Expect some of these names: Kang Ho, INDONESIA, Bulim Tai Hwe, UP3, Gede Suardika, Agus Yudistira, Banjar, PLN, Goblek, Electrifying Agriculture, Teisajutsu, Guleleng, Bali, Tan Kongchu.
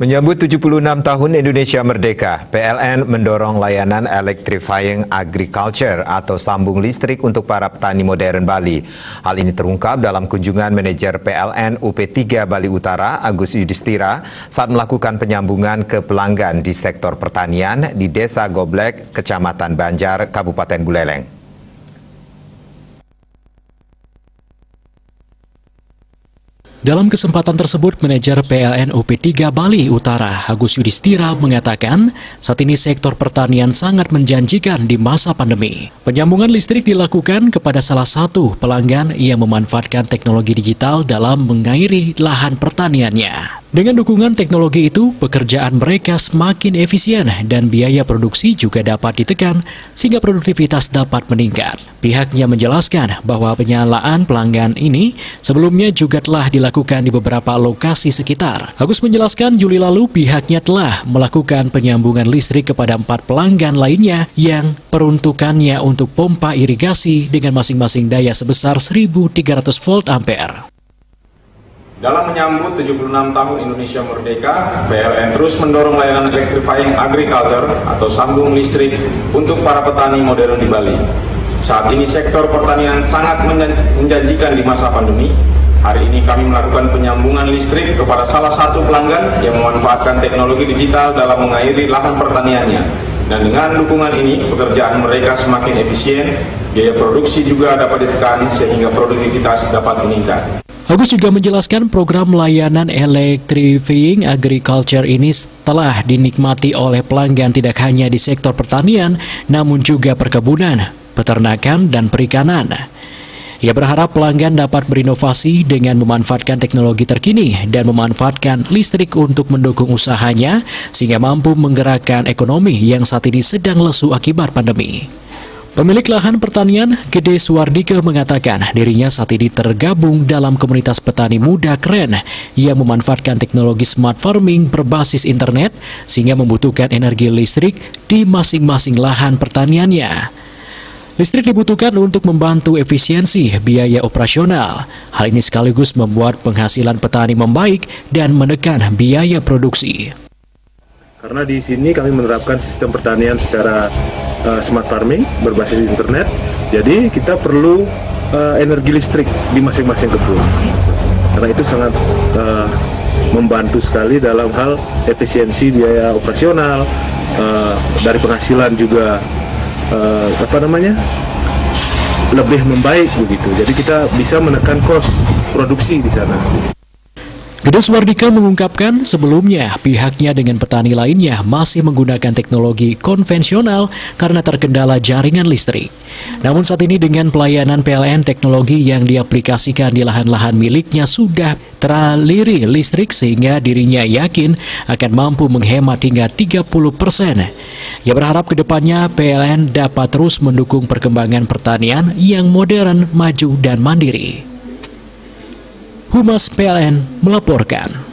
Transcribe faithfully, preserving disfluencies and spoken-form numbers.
Menyambut tujuh puluh enam tahun Indonesia Merdeka, P L N mendorong layanan Electrifying Agriculture atau sambung listrik untuk para petani modern Bali. Hal ini terungkap dalam kunjungan manajer P L N U P tiga Bali Utara, Agus Yudistira, saat melakukan penyambungan ke pelanggan di sektor pertanian di Desa Goblek, Kecamatan Banjar, Kabupaten Guleleng. Dalam kesempatan tersebut, manajer P L N U P tiga Bali Utara, Agus Yudistira, mengatakan saat ini sektor pertanian sangat menjanjikan di masa pandemi. Penyambungan listrik dilakukan kepada salah satu pelanggan yang memanfaatkan teknologi digital dalam mengairi lahan pertaniannya. Dengan dukungan teknologi itu, pekerjaan mereka semakin efisien dan biaya produksi juga dapat ditekan sehingga produktivitas dapat meningkat. Pihaknya menjelaskan bahwa penyalaan pelanggan ini sebelumnya juga telah dilakukan Dilakukan di beberapa lokasi sekitar. Agus menjelaskan Juli lalu pihaknya telah melakukan penyambungan listrik kepada empat pelanggan lainnya yang peruntukannya untuk pompa irigasi dengan masing-masing daya sebesar seribu tiga ratus volt ampere. Dalam menyambut tujuh puluh enam tahun Indonesia Merdeka, P L N terus mendorong layanan Electrifying Agriculture atau sambung listrik untuk para petani modern di Bali. Saat ini sektor pertanian sangat menjanjikan di masa pandemi. Hari ini kami melakukan penyambungan listrik kepada salah satu pelanggan yang memanfaatkan teknologi digital dalam mengairi lahan pertaniannya. Dan dengan dukungan ini, pekerjaan mereka semakin efisien, biaya produksi juga dapat ditekan sehingga produktivitas dapat meningkat. Agus juga menjelaskan program layanan Electrifying Agriculture ini telah dinikmati oleh pelanggan tidak hanya di sektor pertanian, namun juga perkebunan, peternakan, dan perikanan. Ia berharap pelanggan dapat berinovasi dengan memanfaatkan teknologi terkini dan memanfaatkan listrik untuk mendukung usahanya sehingga mampu menggerakkan ekonomi yang saat ini sedang lesu akibat pandemi. Pemilik lahan pertanian Gede Suardika mengatakan dirinya saat ini tergabung dalam komunitas petani muda keren yang memanfaatkan teknologi smart farming berbasis internet sehingga membutuhkan energi listrik di masing-masing lahan pertaniannya. Listrik dibutuhkan untuk membantu efisiensi biaya operasional. Hal ini sekaligus membuat penghasilan petani membaik dan menekan biaya produksi. Karena di sini kami menerapkan sistem pertanian secara uh, smart farming berbasis internet, jadi kita perlu uh, energi listrik di masing-masing kebun. Karena itu sangat uh, membantu sekali dalam hal efisiensi biaya operasional, uh, dari penghasilan juga. Uh, apa namanya lebih membaik begitu, jadi kita bisa menekan kos produksi di sana. Gede Suardika mengungkapkan sebelumnya pihaknya dengan petani lainnya masih menggunakan teknologi konvensional karena terkendala jaringan listrik. Namun saat ini dengan pelayanan P L N, teknologi yang diaplikasikan di lahan-lahan miliknya sudah teraliri listrik sehingga dirinya yakin akan mampu menghemat hingga tiga puluh persen. Ia berharap kedepannya P L N dapat terus mendukung perkembangan pertanian yang modern, maju, dan mandiri. Humas P L N melaporkan.